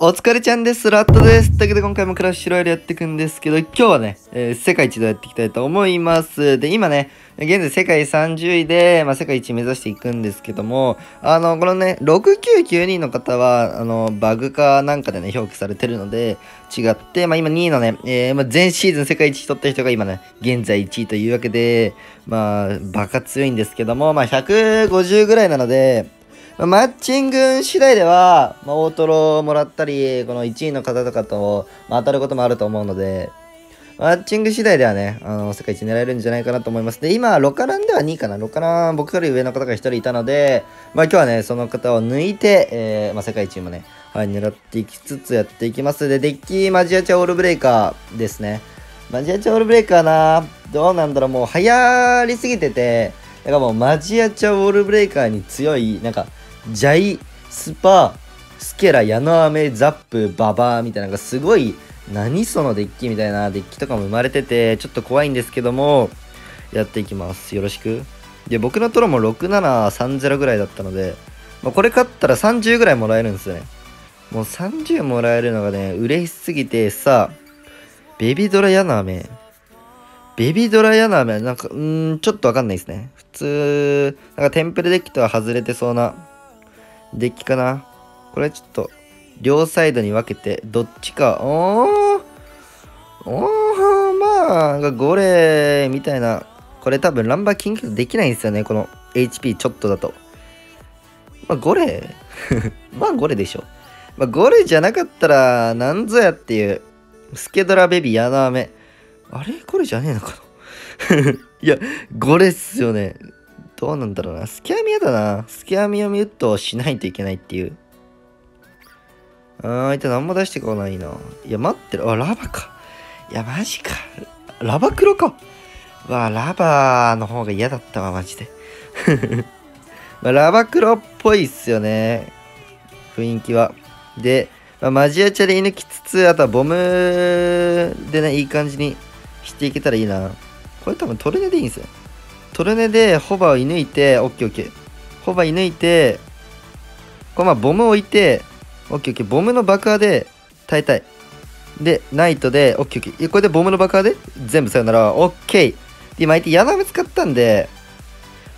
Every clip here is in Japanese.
お疲れちゃんです。ラットです。というわけで今回もクラッシュロイヤルやっていくんですけど、今日はね、世界一度やっていきたいと思います。で、今ね、現在世界30位で、世界一目指していくんですけども、このね、6992の方は、バグかなんかでね、表記されてるので、違って、今2位のね、前シーズン世界一取った人が今ね、現在1位というわけで、バカ強いんですけども、150ぐらいなので、マッチング次第では、大トロをもらったり、この1位の方とかと、当たることもあると思うので、マッチング次第ではね、世界一狙えるんじゃないかなと思います。で、今、ロカランでは2位かな。ロカラン、僕より上の方が1人いたので、今日はね、その方を抜いて、世界一もね、狙っていきつつやっていきます。で、デッキ、マジアチャオールブレイカーですね。マジアチャオールブレイカーな、どうなんだろう、もう流行りすぎてて、だからもうマジアチャオールブレイカーに強い、なんか、ジャイ、スパ、スケラ、ヤノアメ、ザップ、ババーみたいな、なんかすごい、何そのデッキみたいなデッキとかも生まれてて、ちょっと怖いんですけども、やっていきます。よろしく。で、僕のトロも6730ぐらいだったので、これ勝ったら30ぐらいもらえるんですよね。もう30もらえるのがね、嬉しすぎて、さ、ベビドラヤノアメ。ベビドラヤノアメ、なんか、ちょっとわかんないですね。普通、なんかテンプレデッキとは外れてそうな。デッキかな。これちょっと、両サイドに分けて、どっちか、ゴレーみたいな、これ多分ランバーキングできないんですよね、この HP ちょっとだと。ゴレーゴレでしょ。ゴレじゃなかったら、なんぞやっていう、スケドラベビーヤナアメ。あれこれじゃねえのかないや、ゴレっすよね。どうなんだろうな。スキャミやだな。スキャミをミュットしないといけないっていう。相手何も出してこないな。いや、待ってる。あ、ラバか。いや、マジか。ラバ黒か。ラバの方が嫌だったわ、マジで。ラバ黒っぽいっすよね。雰囲気は。で、マジアチャで射抜きつつ、あとはボムでね、いい感じにしていけたらいいな。これ多分トルネでいいんですよ。トルネでホバを射抜いて、オッケーオッケー。ホバ射抜いて、これボムを置いて、オッケーオッケー。ボムの爆破で耐えたい。で、ナイトで、オッケーオッケー。これでボムの爆破で全部さよなら、オッケー。で、今相手ヤナメ使ったんで、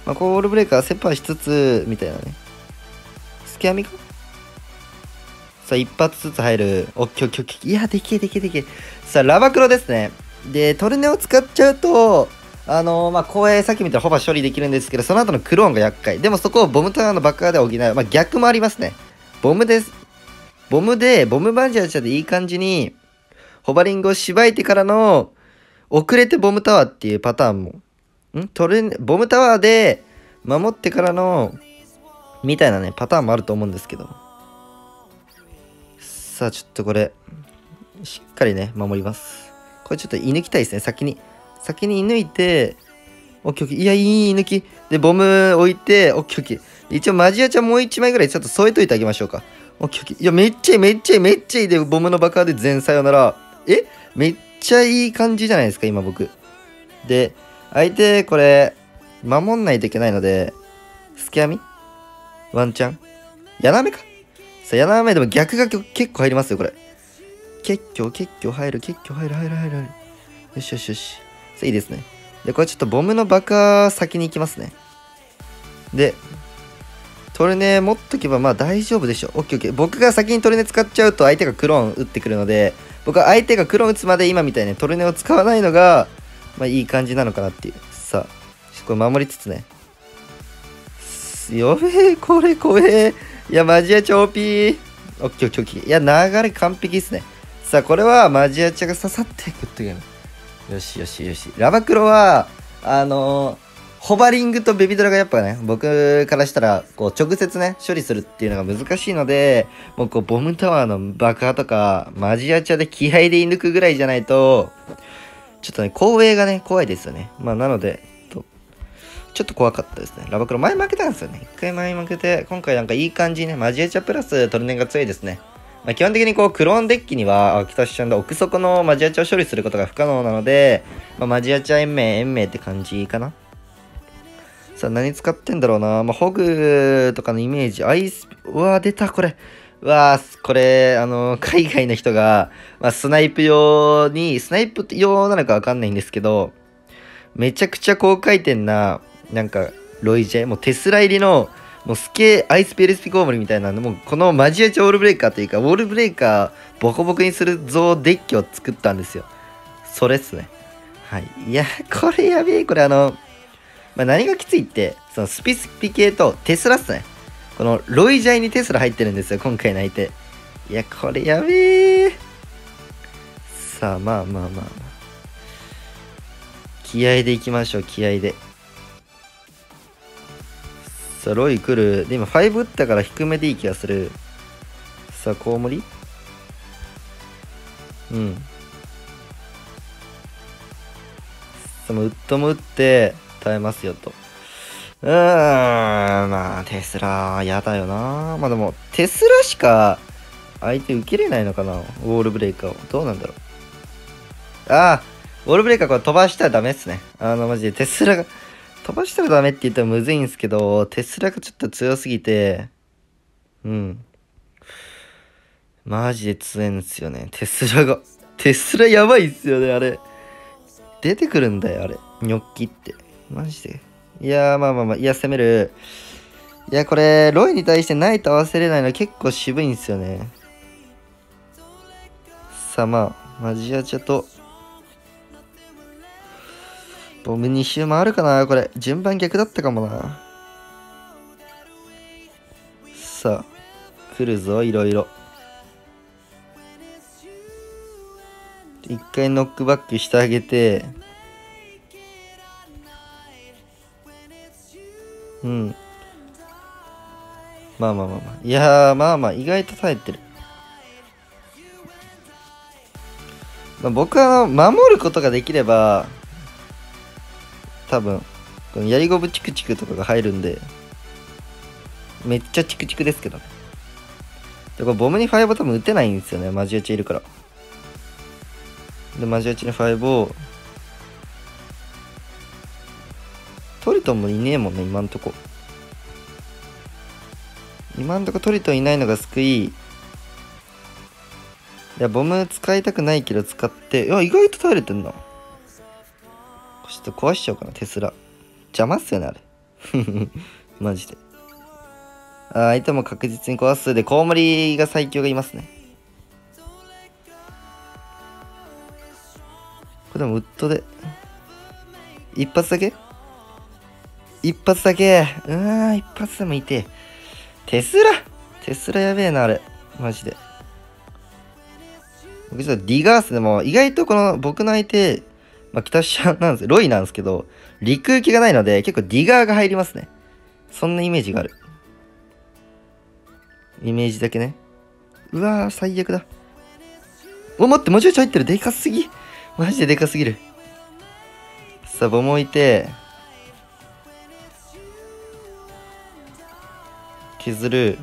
コールブレーカーセパーしつつ、みたいなね。スキャミかさあ、一発ずつ入る。オッケーオッケーオッケー。いや、でけえ。さあ、ラバクロですね。で、トルネを使っちゃうと、光栄さっき見たらほぼ処理できるんですけど、その後のクローンが厄介。でもそこをボムタワーの爆破で補う。逆もありますね。ボムバンジャーチャでいい感じに、ホバリングをしばいてからの、遅れてボムタワーっていうパターンも。ボムタワーで守ってからの、みたいなね、パターンもあると思うんですけど。さあ、ちょっとこれ、しっかりね、守ります。これちょっと射抜きたいですね、先に。射抜いて、オッケーオッケー。いや、いい射抜き。で、ボム置いて、オッケーオッケー。一応、マジアちゃんもう1枚ぐらいちょっと添えといてあげましょうか。オッケーオッケー。いや、めっちゃいい。で、ボムの爆破で全さよなら。めっちゃいい感じじゃないですか、今僕。で、相手、これ、守んないといけないので、スキャミワンチャンヤナメか。さあ、ヤナメでも逆が結構入りますよ、これ。結構入る。よしよしよし。いいですね。で、これちょっとボムの爆破先に行きますね。で、トルネ持っとけば大丈夫でしょう。オッケーオッケー。僕が先にトルネ使っちゃうと相手がクローン打ってくるので、僕は相手がクローン打つまで今みたいにトルネを使わないのが、いい感じなのかなっていう。さあ、これ守りつつね。やべえ、これ怖え。いや、マジアチャ OP。オッケーオッケーオッケー。いや、流れ完璧ですね。さあ、これはマジアチャが刺さってグッといけない。よし。ラバクロは、ホバリングとベビドラがやっぱね、僕からしたら、直接ね、処理するっていうのが難しいので、もうボムタワーの爆破とか、マジアチャで気合で射抜くぐらいじゃないと、ちょっとね、後衛がね、怖いですよね。なので、ちょっと怖かったですね。ラバクロ、前負けたんですよね。一回前負けて、今回なんかいい感じにね、マジアチャプラストルネンが強いですね。基本的にクローンデッキには、秋田市ちゃんで奥底のマジアチャを処理することが不可能なので、マジアチャ延命って感じかな。さあ、何使ってんだろうな。ホグとかのイメージ、アイス、出た、これ。わー、これ、海外の人が、スナイプ用なのかわかんないんですけど、めちゃくちゃ高回転な、なんか、ロイジェ、もうテスラ入りの、もうスケアイスペルスピコーモリみたいなんで、もうこのマジアチオールブレーカーというか、ウォールブレーカーボコボコにする像デッキを作ったんですよ。それっすね。はい。いや、これやべえ。これ何がきついって、そのスピ系とテスラっすね。このロイジャイにテスラ入ってるんですよ、今回の相手。いや、これやべえ。さあ、まあ。気合でいきましょう、気合で。さあ、ロイ来る。で、今5打ったから低めでいい気がする。さあ、コウモリ？うん。さあ、ウッドも打って、耐えますよと。まあ、テスラ、やだよな。まあでも、テスラしか相手受けれないのかな、ウォールブレーカーを。どうなんだろう。ああ、ウォールブレーカーこれ飛ばしたらダメっすね。マジでテスラが、飛ばしたらダメって言ったらむずいんですけど、テスラがちょっと強すぎて、うん。マジで強いんですよね。テスラが。テスラやばいっすよね、あれ。出てくるんだよ、あれ。ニョッキって。マジで。いやー、まあ。いや、攻める。いや、これ、ロイに対してナイト合わせれないの結構渋いんですよね。さあ、まあ、マジアチャと、ボム2周回るかな、これ。順番逆だったかもな。さあ、来るぞ、いろいろ。一回ノックバックしてあげて、うん。まあ。いやー、まあ、意外と耐えてる。まあ、僕は、守ることができれば、多分、このやりゴブチクチクとかが入るんで、めっちゃチクチクですけどね。で、これボムに5は多分打てないんですよね。マジ打ちいるから。で、マジ打ちの5を、トリトンもいねえもんね、今んとこ。今んとこトリトンいないのが救い。いや、ボム使いたくないけど使って。いや、意外と耐えれてんな。ちょっと壊しちゃおうかな、テスラ。邪魔っすよね、あれ。マジで。相手も確実に壊す。で、コウモリが最強がいますね。これでもウッドで。一発だけ。一発でもいて。テスラやべえな、あれ。マジで。僕ちょっとリガースでも、意外とこの僕の相手、北シャなんです、ロイなんですけど、陸受けがないので、結構リガーが入りますね。そんなイメージがある。イメージだけね。うわー、最悪だ。お、待って、もうちょい入ってる。でかすぎ。マジででかすぎる。さあ、ボム置いて、削る。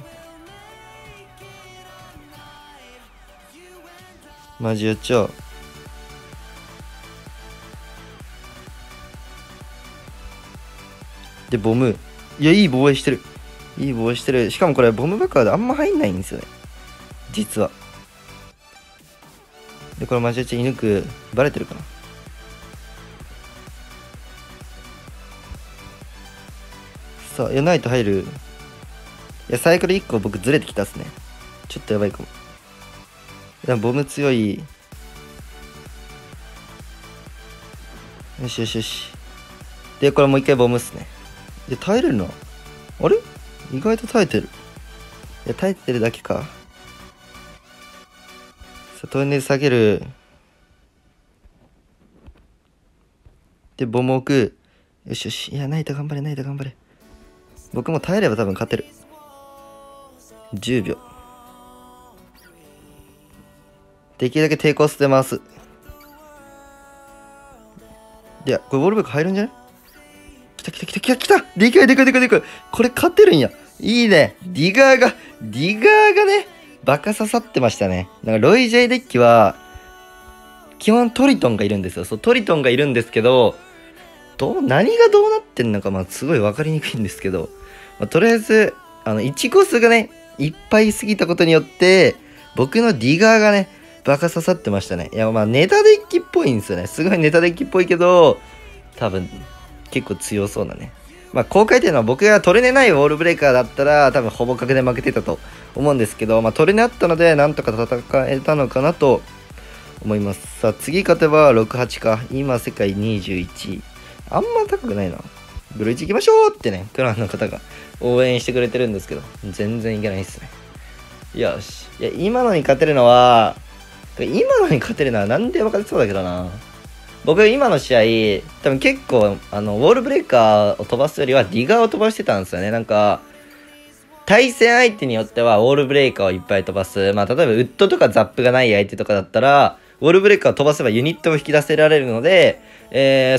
マジ打ちを。で、ボム。いや、いい防衛してる。しかもこれ、ボム爆破であんま入んないんですよね、実は。で、これマジ打ち射抜く。バレてるかな。さあ、いや、ナイト入る。いや、サイクル1個僕ずれてきたっすね。ちょっとやばいかも。いや、ボム強い。よし。で、これもう一回ボムっすね。で、耐えれるな。あれ？意外と耐えてる。いや、耐えてるだけか。さあ、トンネル下げる。で、ボム置く。よし。いや、ナイト頑張れ。僕も耐えれば多分勝てる。10秒。できるだけ抵抗して回す。いや、これウォールブック入るんじゃない？来た。でかい。これ勝てるんや。いいね。ディガーがね、バカ刺さってましたね。なんかロイ・ジェイデッキは、基本トリトンがいるんですよ。そう、トリトンがいるんですけど、何がどうなってんのか、すごいわかりにくいんですけど、とりあえず、1コースがね、いっぱい過ぎたことによって、僕のディガーがね、バカ刺さってましたね。いや、まあネタデッキっぽいんですよね。すごいネタデッキっぽいけど、多分、結構強そうなね。まあ、公開っていうのは僕がトレネないウォールブレイカーだったら、多分ほぼ確で負けてたと思うんですけど、まあ、トレネあったので、なんとか戦えたのかなと思います。さあ、次勝てば68か。今、世界21位。あんま高くないな。ブルー1行きましょうってね、クランの方が応援してくれてるんですけど、全然いけないっすね。よし。いや、今のに勝てるのは、なんで分かってそうだけどな。僕、今の試合、多分結構、ウォールブレイカーを飛ばすよりは、ディガーを飛ばしてたんですよね。なんか、対戦相手によっては、ウォールブレイカーをいっぱい飛ばす。まあ、例えば、ウッドとかザップがない相手とかだったら、ウォールブレイカーを飛ばせばユニットを引き出せられるので、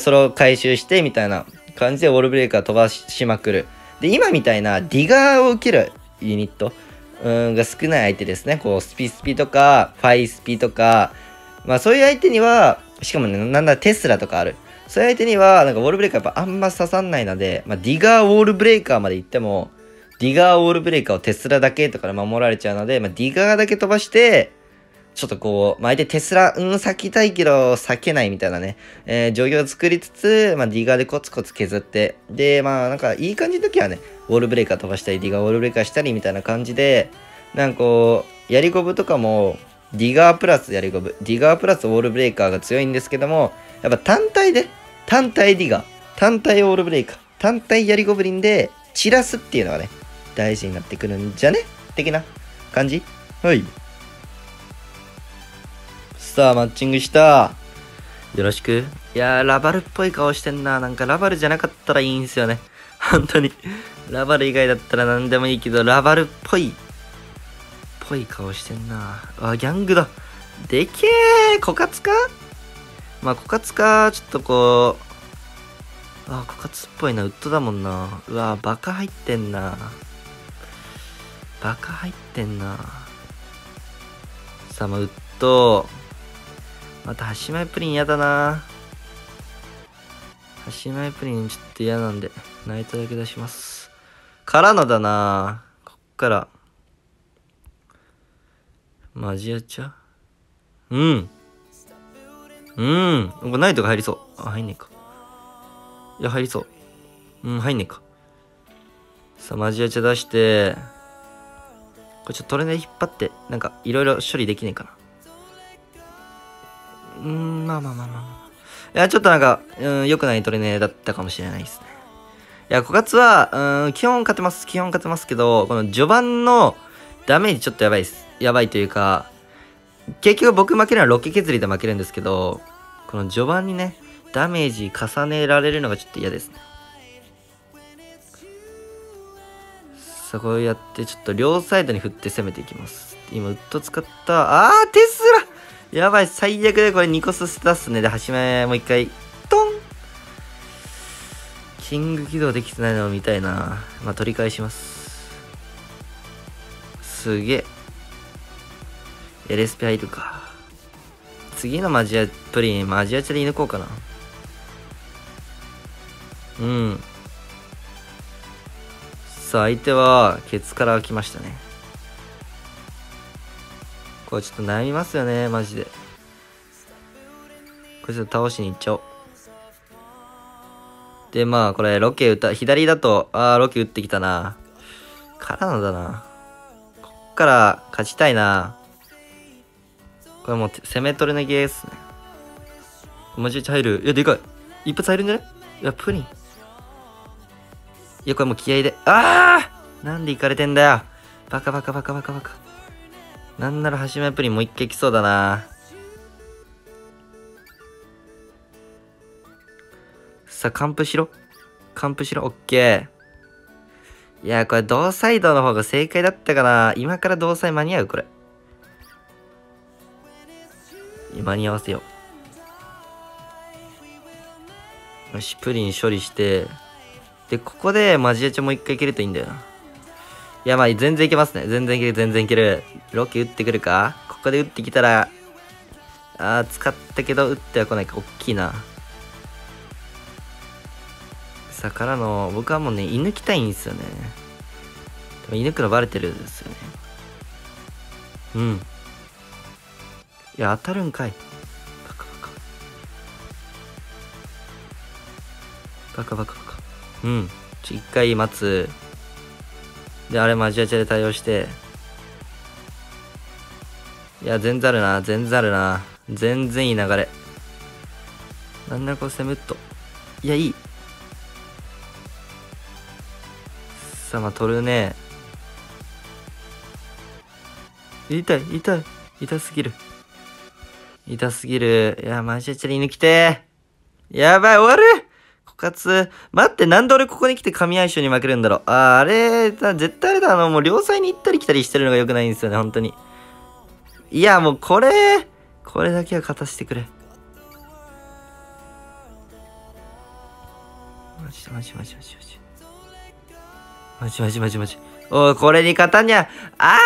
それを回収して、みたいな感じで、ウォールブレイカーを飛ばしまくる。で、今みたいな、ディガーを受けるユニットが少ない相手ですね。こう、スピスピとか、ファイスピとか、まあ、そういう相手には、しかもね、なんだテスラとかある。そういう相手には、なんかウォールブレイカーやっぱあんま刺さんないので、まあ、ディガーウォールブレイカーまで行っても、ディガーウォールブレイカーをテスラだけとかで守られちゃうので、まあ、ディガーだけ飛ばして、ちょっとこう、まあ、相手テスラ、避けたいけど、避けないみたいなね、状況を作りつつ、まあ、ディガーでコツコツ削って、で、まあ、なんかいい感じの時はね、ウォールブレイカー飛ばしたり、ディガーウォールブレイカーしたりみたいな感じで、なんかこう、やりこぶとかも、ディガープラスやりこぶ。ディガープラスウォールブレイカーが強いんですけども、やっぱ単体で、単体ディガー、単体ウォールブレイカー、単体やりゴブリンで散らすっていうのがね、大事になってくるんじゃね的な感じ。はい。さあ、マッチングした。よろしく。いやー、ラバルっぽい顔してんな。なんかラバルじゃなかったらいいんすよね。本当に。ラバル以外だったら何でもいいけど、ラバルっぽい。濃い顔してんなあ。ギャングだ。でけえ。枯渇か。まあ枯渇か。ちょっとこう、あ、枯渇っぽいな。ウッドだもんな。うわ、バカ入ってんな。さあ、まあウッドまた端前プリン嫌だな。端前プリンちょっと嫌なんでナイトだけ出します。からのだな。こっからマジやっちゃう。これナイトが入りそう。あ、入んねえか。いや、入りそう。入んねえか。さあ、マジやっちゃ出して、これちょっとトレーナー引っ張って、なんかいろいろ処理できねえかな。いや、ちょっとなんか良くないトレーナーだったかもしれないですね。いや、枯渇は基本勝てます。けど、この序盤のダメージちょっとやばいです。やばいというか、結局僕負けるのはロケ削りで負けるんですけど、この序盤にね、ダメージ重ねられるのがちょっと嫌ですね。さあ、こうやってちょっと両サイドに振って攻めていきます。今、ウッド使った。あー、テスラやばい、最悪でこれ2個スタスね。で、端前もう一回、トンキング起動できてないのを見たいな。まあ、取り返します。すげえ。エレスピ入るか。次のマジアプリン、マジアチャで射抜こうかな。さあ、相手はケツから来ましたね。これちょっと悩みますよね、マジで。これちょっと倒しに行っちゃおう。で、まあ、これロケ打った、左だと、あー、ロケ打ってきたな。からのだな。こっから勝ちたいな。これもう攻め取れなげーっすね。マジで入る。いや、でかい。一発入るんじゃない？いや、プリン。いや、これもう気合いで。ああ！なんで行かれてんだよ。バカ。なんなら端前プリンもう一回来そうだな。さあ、完封しろ。オッケー。いや、これ同サイドの方が正解だったかな。今から同サイ間に合う？これ。間に合わせよう。よし、プリン処理して、で、ここでマジエチョもう一回蹴るといいんだよな。いや、まあ全然いけますね。全然いける。ロケ打ってくるか。ここで打ってきたら、あー、使ったけど打っては来ないか。おっきいな。さあ、からの僕はもうね、射抜きたいんですよね。でも射抜くのバレてるんですよね。うん。いや、当たるんかい。バカバカ。バカバカバカ。うん。一回待つ。で、あれマジアチャで対応して。いや、全然あるな。全然あるな。全然いい流れ。なんだこれ、セムッと。いや、いい。さあ、まあ、取るね。痛い、痛い。痛すぎる。痛すぎる。いや、マジアチャで抜きてー。やばい、終わる。枯渇。待って、なんで俺ここに来て神相性に負けるんだろう。あれ、絶対あれだ。もう両サイに行ったり来たりしてるのが良くないんですよね、本当に。いや、もうこれだけは勝たせてくれ。マジマジマジマジマジ。マジマジマジマジ。おい、これに勝たんにゃ。あ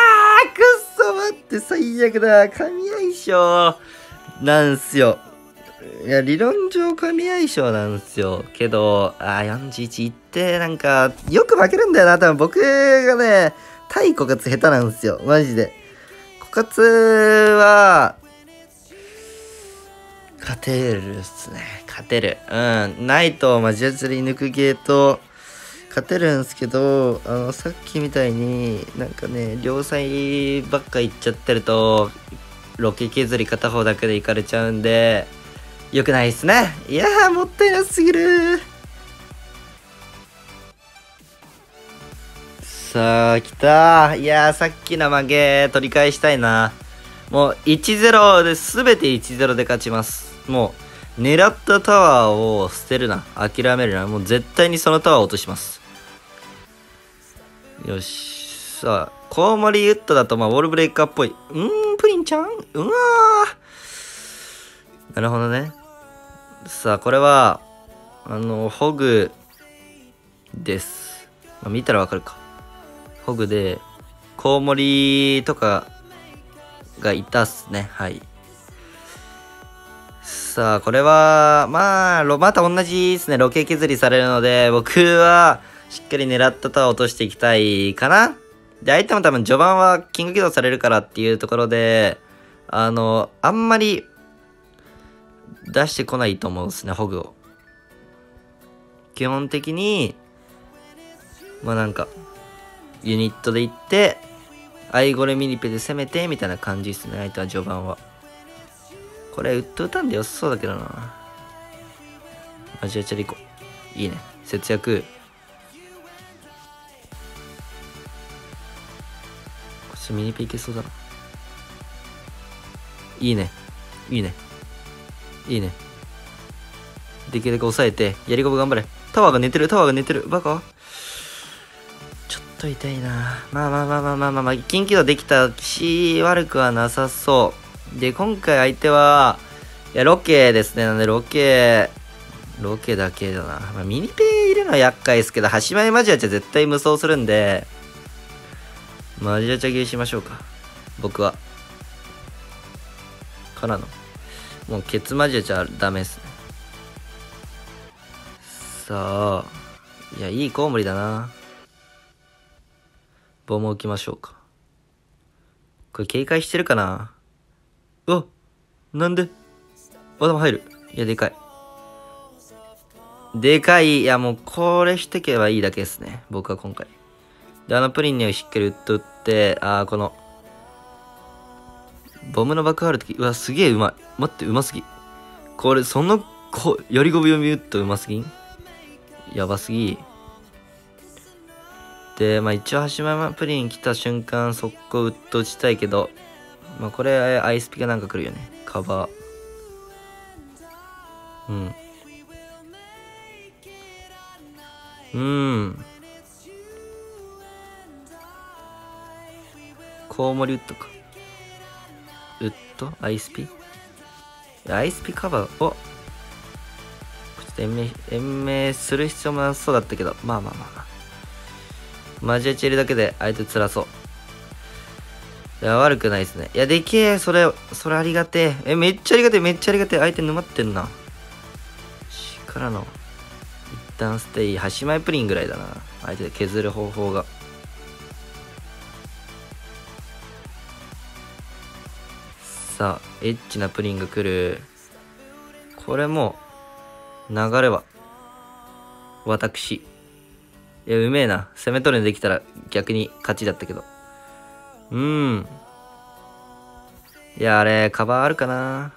ー、くっそ、待って、最悪だ。神相性なんすよ。いや、理論上神相性なんですよ。けど、41いって、なんか、よく負けるんだよな。多分僕がね、対枯渇下手なんですよ。マジで。枯渇は、勝てるっすね。勝てる。うん。ないと、マジアチャリ抜くゲート、勝てるんですけど、さっきみたいになんかね、両サイばっか行っちゃってると、ロケ削り片方だけで行かれちゃうんで、よくないっすね。いやー、もったいなすぎる。さあ、来たー。いやー、さっきの負け取り返したいな。もう 1-0 で、すべて 1-0 で勝ちます。もう、狙ったタワーを捨てるな。諦めるな。もう絶対にそのタワーを落とします。よし。さあ、コウモリウッドだと、まあ、ウォールブレイカーっぽい。プリンちゃん、うわー。なるほどね。さあ、これは、ホグです。まあ、見たらわかるか。ホグで、コウモリとかがいたっすね。はい。さあ、これは、まあ、また同じですね。ロケ削りされるので、僕は、しっかり狙ったタワーを落としていきたいかな。で、相手も多分序盤はキング起動されるからっていうところで、あんまり、出してこないと思うんですね、ホグを。基本的に、まあなんか、ユニットで行って、アイゴレミニペで攻めて、みたいな感じですね、相手は序盤は。これ、ウッド打たんで良さそうだけどな。マジアチャリコ。いいね。節約。こっちミニペいけそうだな。いいね。いいね。いいね。できるだけ抑えて、やりこぶ頑張れ。タワーが寝てる、タワーが寝てる。バカ？ちょっと痛いな。まあまあまあまあまあまあまあ、緊急度できたし、悪くはなさそう。で、今回相手は、いや、ロケですね。なんで、ロケだけだな。まあ、ミニペイ入れるのは厄介ですけど、端前マジアチャ絶対無双するんで、マジアチャ切りしましょうか。僕は。からの。もうケツマジアチャダメですね。さあ、いや、いいコウモリだな。棒も置きましょうか。これ警戒してるかな。うわ、なんで頭入る。いや、でかいでかい。いや、もうこれしてけばいいだけですね、僕は今回で。プリンにしっかりウッド打って、このボムの爆破あるとき、うわ、すげえうまい。待って、うますぎ。これ、よりごぶ読み打っとうますぎん。やばすぎ。で、まあ一応、端前プリン来た瞬間、速攻ウッド打ちたいけど、まあこれ、アイスピがなんか来るよね。カバー。コウモリウッドか。アイスピ？アイスピカバーを、ちょっと延命する必要もなさそうだったけど、まあまあまあまあ。マジアチャリだけで相手辛そう。いや、悪くないですね。いや、でけえ、それありがてえ。めっちゃありがてえ、めっちゃありがてえ。相手沼ってんな。からの、一旦ステイ、端前プリンぐらいだな。相手で削る方法が。さ、エッチなプリンが来る。これもう流れは私。いや、うめえな。攻め取るのできたら逆に勝ちだったけど。いや、あれカバーあるかな。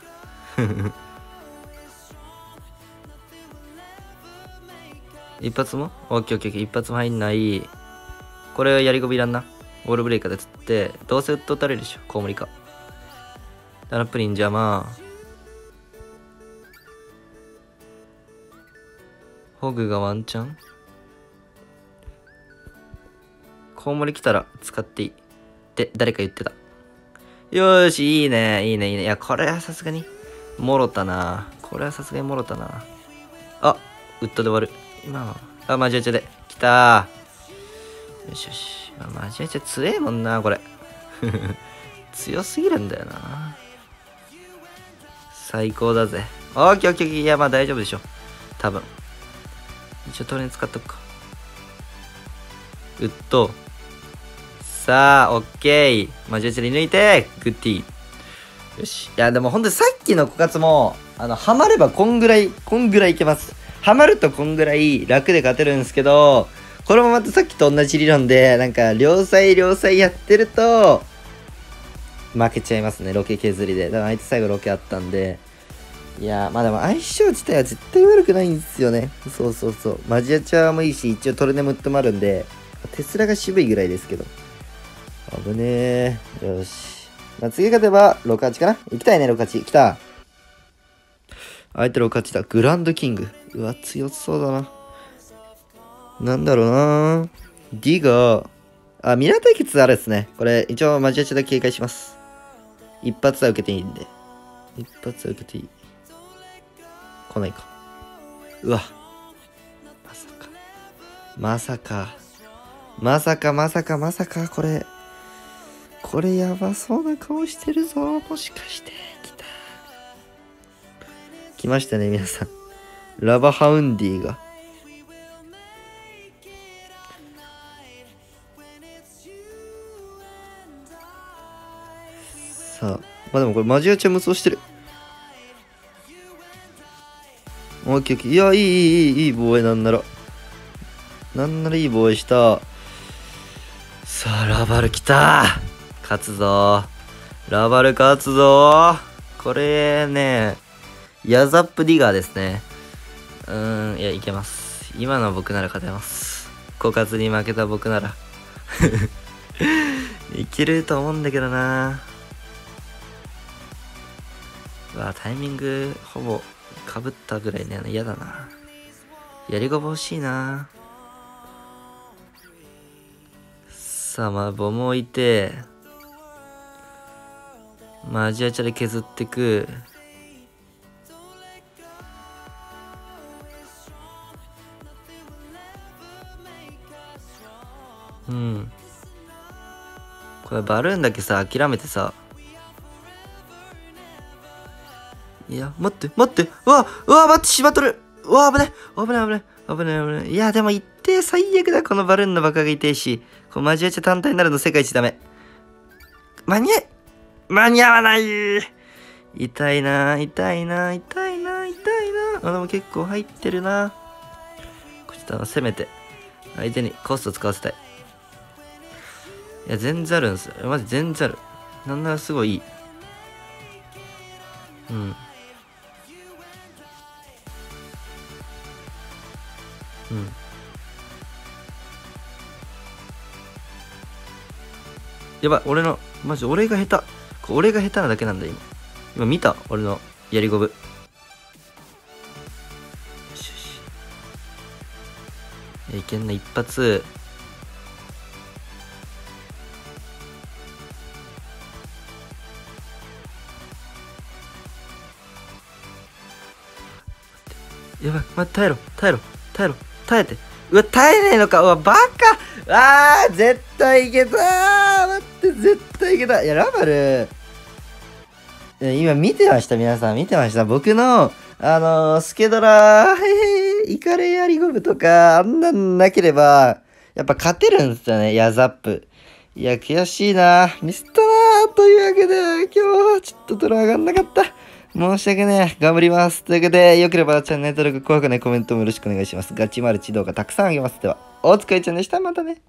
一発もオッケーオッケー、一発も入んない。これはやりこびいらんな。オールブレイカーで釣って、どうせ打っとたれるでしょ。コウモリかダナプリン邪魔。ホグがワンチャン。コウモリ来たら使っていいって誰か言ってた。よーし、いいねいいねいいね。いや、これはさすがにもろたな。これはさすがにもろたな。あ、ウッドで終わる今は。あ、マジアチャで来たー。よしよし、マジアチャ強えもんなこれ。強すぎるんだよな。最高だぜ。オッケーオッケーオッケー。いや、まあ大丈夫でしょ多分。一応トレン使っとくか。ウッド。さあ、オッケー。マジアチャで抜いてグッディー。よし。いや、でもほんとにさっきの枯渇も、ハマればこんぐらいいけます。ハマるとこんぐらい楽で勝てるんですけど、これもまたさっきと同じ理論で、なんか両サイやってると負けちゃいますね、ロケ削りで。だから相手最後ロケあったんで。いやー、まあでも相性自体は絶対悪くないんですよね。そうそうそう、マジアチャーもいいし、一応トルネムットもあるんで、テスラが渋いぐらいですけど。危ねえ。よし、まあ、次勝てば6-8かな。行きたいね6-8。来た、相手6-8だ。グランドキング。うわ、強そうだな。なんだろうな。ディガー。あ、ミラー対決あれですね。これ、一応マジアチャで警戒します。一発は受けていいんで。一発は受けていい。来ないか。うわ。まさか。まさか。まさか。これやばそうな顔してるぞ。もしかして。来た。来ましたね、皆さん。ラバハウンディが。さあ、まあでもこれマジアチャ無双してる。オッケーオッケー。いや、いい防衛。なんならいい防衛した。さあ、ラバル来た。勝つぞラバル、勝つぞこれね。ヤザップディガーですね。いや、いけます。今の僕なら勝てます。枯渇に負けた僕なら。いけると思うんだけどな。うわ、タイミングほぼかぶったぐらいね。嫌だな。やりごぼ欲しいな。さあ、まあ、ボム置いて、マジアチャで削ってく。これバルーンだけさ、諦めてさ。いや、待って、うわ、待って、しまっとる。うわ、危ね。いや、でも一定最悪だ。このバルーンの爆破が痛いし、このマジアチャ単体になるの世界一ダメ。間に合わない。痛いな。あ、でも結構入ってるな。こっちだな、せめて。相手にコスト使わせたい。いや、全然あるんですよ。マジ全然ある。なんならすごいいい。やばい、俺の、マジ俺が下手。俺が下手なだけなんだ、今見た俺のやりゴブ。いけんな、一発。やばい、ま、耐えろ。耐えて。うわ、耐えねえのか。うわ、バカ。あー、絶対いけたー。待って、絶対いけた。いや、ラバル。今見てました、皆さん。見てました。僕の、スケドラ、イカレやりゴブとか、あんなんなければ、やっぱ勝てるんですよね、ヤザップ。いや、悔しいな。ミスったな。というわけで、今日はちょっとドラ上がんなかった。申し訳ねえ。頑張ります。というわけで、良ければチャンネル登録、怖くないコメントもよろしくお願いします。ガチマルチ動画たくさんあげます。では、お疲れちゃんでした。またね。